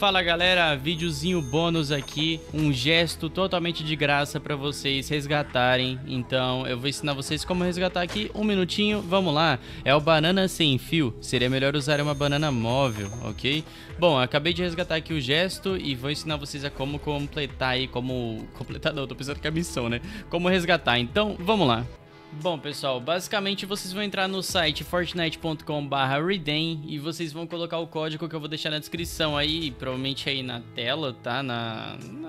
Fala galera, videozinho bônus aqui, um gesto totalmente de graça pra vocês resgatarem. Então eu vou ensinar vocês como resgatar aqui, um minutinho, vamos lá. É o banana sem fio, seria melhor usar uma banana móvel, ok? Bom, eu acabei de resgatar aqui o gesto e vou ensinar vocês a como completar aí, como... completar não, tô pensando que é a missão, né? Como resgatar, então vamos lá. Bom pessoal, basicamente vocês vão entrar no site fortnite.com/redeem e vocês vão colocar o código que eu vou deixar na descrição aí, provavelmente aí na tela, tá?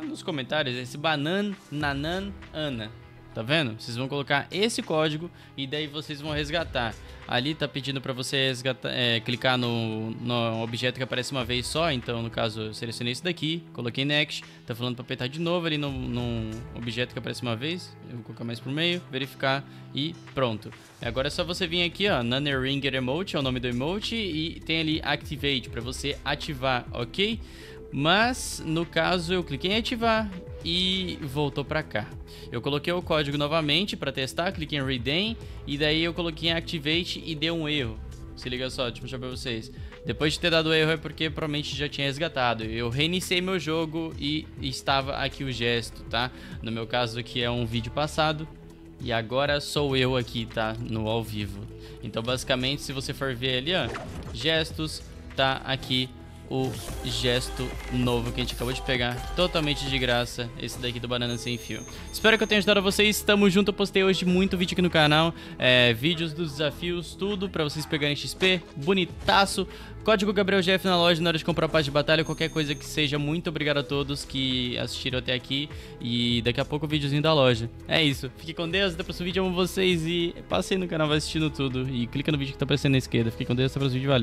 Nos comentários, esse banana, nanan, ana. Tá vendo? Vocês vão colocar esse código e daí vocês vão resgatar. Ali tá pedindo pra você resgatar, clicar no objeto que aparece uma vez só. Então, no caso, eu selecionei isso daqui, coloquei next. Tá falando pra apertar de novo ali no objeto que aparece uma vez. Eu vou colocar mais pro meio, verificar e pronto. Agora é só você vir aqui, ó, Nanner Ringer Emote, é o nome do emote. E tem ali Activate, pra você ativar, ok? Mas, no caso, eu cliquei em ativar e voltou pra cá. Eu coloquei o código novamente pra testar, cliquei em Redeem e daí eu coloquei em Activate e deu um erro. Se liga só, deixa eu mostrar pra vocês. Depois de ter dado erro é porque provavelmente já tinha resgatado. Eu reiniciei meu jogo e estava aqui o gesto, tá? No meu caso aqui é um vídeo passado. E agora sou eu aqui, tá? No ao vivo. Então basicamente se você for ver ali, ó, gestos, tá aqui o gesto novo que a gente acabou de pegar, totalmente de graça, esse daqui do Banana Sem Fio. Espero que eu tenha ajudado vocês, tamo junto, eu postei hoje muito vídeo aqui no canal, vídeos dos desafios, tudo pra vocês pegarem XP, bonitaço, código GabrielGF na loja na hora de comprar o passe de batalha, qualquer coisa que seja. Muito obrigado a todos que assistiram até aqui e daqui a pouco o videozinho da loja. É isso, fique com Deus, até o próximo vídeo, amo vocês e passei no canal, vai assistindo tudo e clica no vídeo que tá aparecendo na esquerda. Fique com Deus, até o próximo vídeo, valeu.